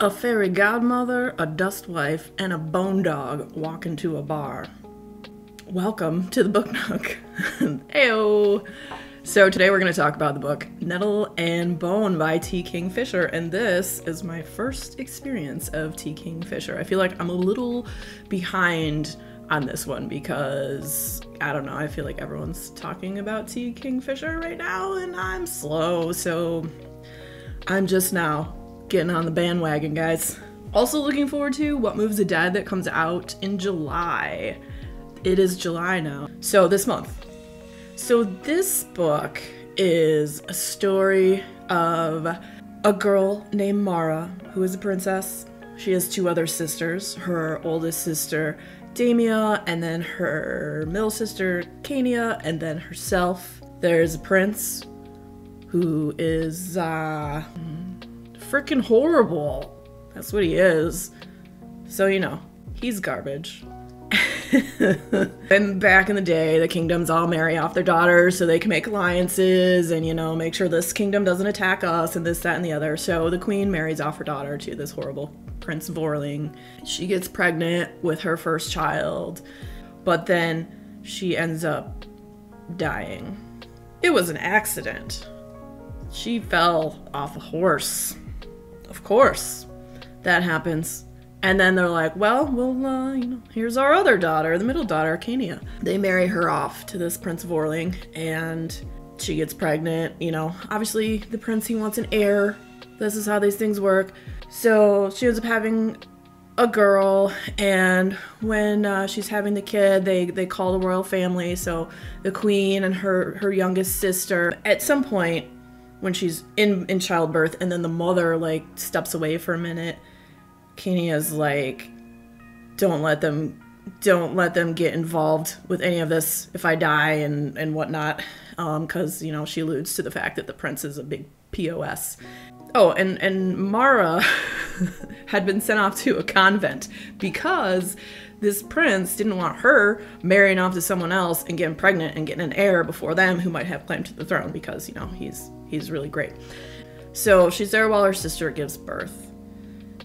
A fairy godmother, a dustwife, and a bone dog walk into a bar. Welcome to the book nook. Heyo! So today we're going to talk about the book Nettle and Bone by T. Kingfisher, and this is my first experience of T. Kingfisher. I feel like I'm a little behind on this one because, I don't know, I feel like everyone's talking about T. Kingfisher right now and I'm slow, so I'm just now getting on the bandwagon, guys. Also looking forward to What Moves the Dead that comes out in July. It is July now, so this month. So this book is a story of a girl named Mara, who is a princess. She has two other sisters, her oldest sister, Damia, and then her middle sister, Kania, and then herself. There's a prince who is, freaking horrible. That's what he is. So, you know, he's garbage. And back in the day, the kingdoms all marry off their daughters so they can make alliances and, you know, make sure this kingdom doesn't attack us and this, that, and the other. So the queen marries off her daughter to this horrible Prince Vorling. She gets pregnant with her first child, but then she ends up dying. It was an accident. She fell off a horse. Of course, that happens. And then they're like, well, you know, here's our other daughter, the middle daughter, Kania. They marry her off to this Prince Vorling, and she gets pregnant. You know, obviously the prince, he wants an heir. This is how these things work. So she ends up having a girl, and when she's having the kid, they call the royal family. So the queen and her youngest sister, at some point when she's in childbirth, and then the mother like steps away for a minute, Kania's like, don't let them get involved with any of this if I die and whatnot, because, you know, she alludes to the fact that the prince is a big POS. Oh, and Mara had been sent off to a convent because this prince didn't want her marrying off to someone else and getting pregnant and getting an heir before them who might have claim to the throne, because, you know, he's really great. So she's there while her sister gives birth.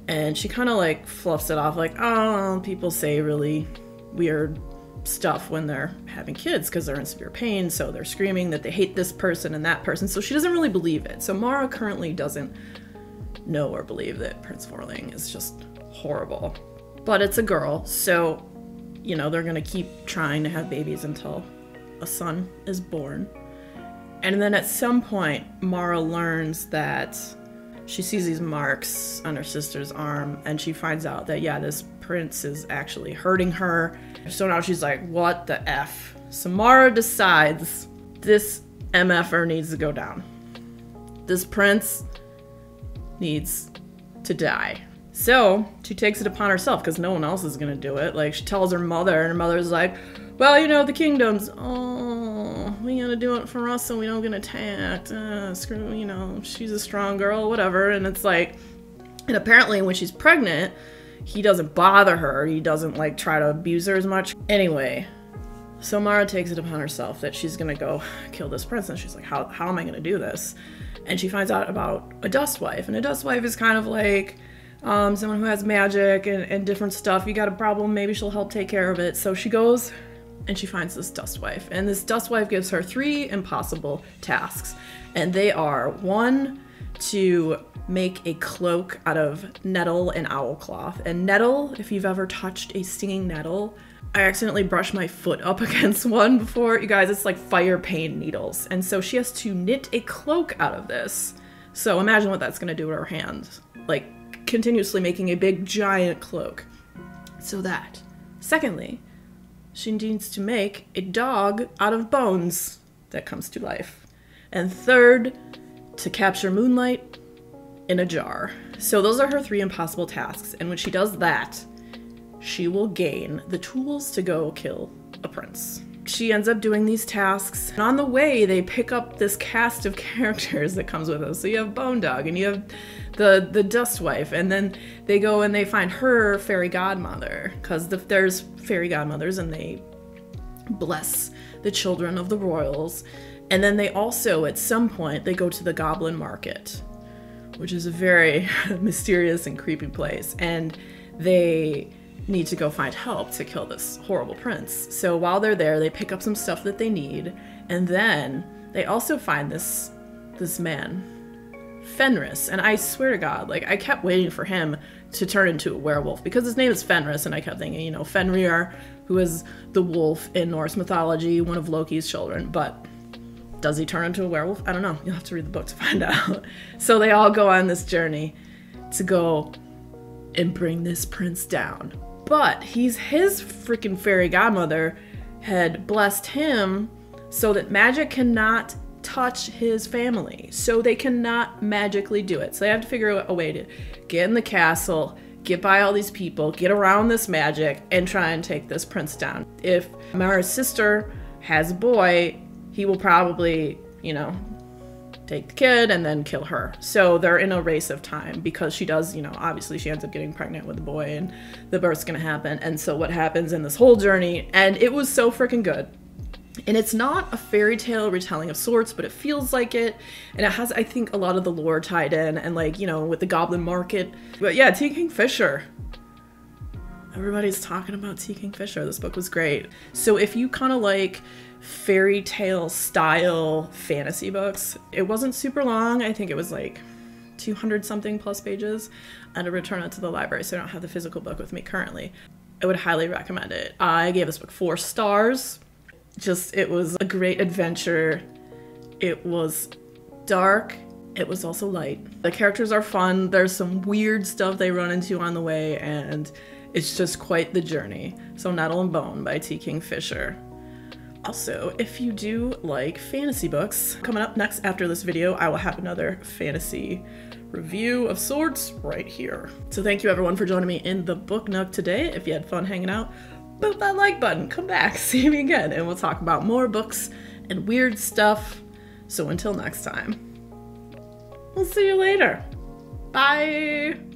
And she kind of like fluffs it off like, oh, people say really weird stuff when they're having kids because they're in severe pain. So they're screaming that they hate this person and that person. So she doesn't really believe it. So Mara currently doesn't know or believe that Prince Vorling is just horrible. But it's a girl. So, you know, they're going to keep trying to have babies until a son is born. And then at some point, Mara learns that she sees these marks on her sister's arm, and she finds out that, yeah, this prince is actually hurting her. So now she's like, what the F? So Mara decides this MFer needs to go down. This prince needs to die. So she takes it upon herself because no one else is going to do it. Like, she tells her mother, and her mother's like, well, you know, the kingdoms, we gotta do it for us so we don't get attacked. Screw, you know, she's a strong girl, whatever. And it's like, and apparently when she's pregnant, he doesn't bother her. He doesn't like try to abuse her as much. Anyway, so Mara takes it upon herself that she's gonna go kill this prince. And she's like, how am I gonna do this? And she finds out about a dustwife. And a dustwife is kind of like someone who has magic and different stuff. You got a problem, maybe she'll help take care of it. So she goes and she finds this dustwife, and this dustwife gives her three impossible tasks, and they are: one, to make a cloak out of nettle and owl cloth. And nettle, if you've ever touched a stinging nettle, I accidentally brushed my foot up against one before, you guys, it's like fire pain needles. And so she has to knit a cloak out of this. So imagine what that's gonna do to her hands, like continuously making a big giant cloak. So that. Secondly, she needs to make a dog out of bones that comes to life. And third, to capture moonlight in a jar. So those are her three impossible tasks. And when she does that, she will gain the tools to go kill a prince. She ends up doing these tasks. And on the way, they pick up this cast of characters that comes with them. So you have Bone Dog, and you have the dustwife, and then they go and they find her fairy godmother, because there's fairy godmothers and they bless the children of the royals. And then they also, at some point, they go to the Goblin Market, which is a very mysterious and creepy place, and they need to go find help to kill this horrible prince. So while they're there, they pick up some stuff that they need, and then they also find this man, Fenris. And I swear to God, like, I kept waiting for him to turn into a werewolf because his name is Fenris, and I kept thinking, you know, Fenrir, who is the wolf in Norse mythology, one of Loki's children, but does he turn into a werewolf? I don't know. You'll have to read the book to find out. So they all go on this journey to go and bring this prince down. But his freaking fairy godmother had blessed him so that magic cannot touch his family. So they cannot magically do it. So they have to figure out a way to get in the castle, get by all these people, get around this magic, and try and take this prince down. If Mara's sister has a boy, he will probably, you know, take the kid and then kill her. So they're in a race of time because she does, you know, obviously she ends up getting pregnant with a boy and the birth's gonna happen. And so what happens in this whole journey, and it was so freaking good. And it's not a fairy tale retelling of sorts, but it feels like it. And it has, I think, a lot of the lore tied in and, like, you know, with the Goblin Market. But yeah, T. Kingfisher. Everybody's talking about T. Kingfisher. This book was great. So if you kind of like fairy tale style fantasy books, it wasn't super long. I think it was like 200 something plus pages, and I returned it to the library, so I don't have the physical book with me currently. I would highly recommend it. I gave this book 4 stars. Just, it was a great adventure. It was dark. It was also light. The characters are fun. There's some weird stuff they run into on the way, and it's just quite the journey. So Nettle and Bone by T. Kingfisher. Also, if you do like fantasy books, coming up next after this video, I will have another fantasy review of sorts right here. So thank you everyone for joining me in the book nook today. If you had fun hanging out, boop that like button, come back, see me again, and we'll talk about more books and weird stuff. So until next time, we'll see you later. Bye.